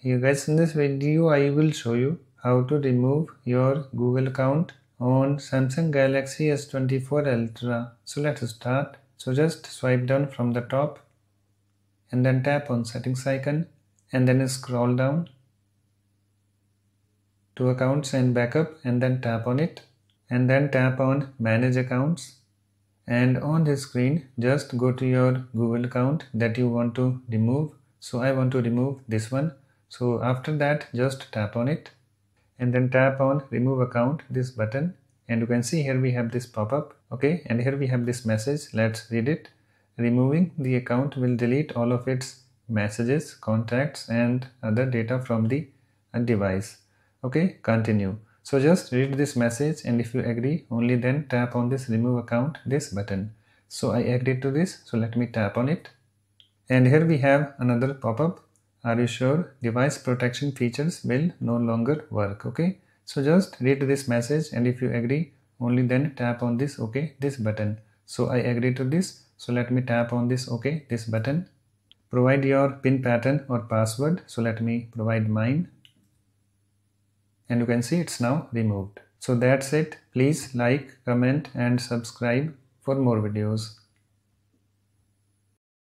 You guys, in this video I will show you how to remove your Google account on Samsung Galaxy S24 Ultra. So let's start. So just swipe down from the top and then tap on settings icon and then scroll down to accounts and backup and then tap on it and then tap on manage accounts, and on this screen just go to your Google account that you want to remove. So I want to remove this one. So after that just tap on it and then tap on remove account, this button, and you can see here we have this pop-up, okay, and here we have this message. Let's read it. Removing the account will delete all of its messages, contacts and other data from the device. Okay, continue. So just read this message, and if you agree, only then tap on this remove account, this button. So I agree to this, so let me tap on it, and here we have another pop-up. Are you sure? Device protection features will no longer work. Okay, so just read this message, and if you agree, only then tap on this OK, this button. So I agree to this, so let me tap on this OK, this button. Provide your PIN pattern or password, so let me provide mine, and you can see it's now removed. So that's it. Please like, comment and subscribe for more videos.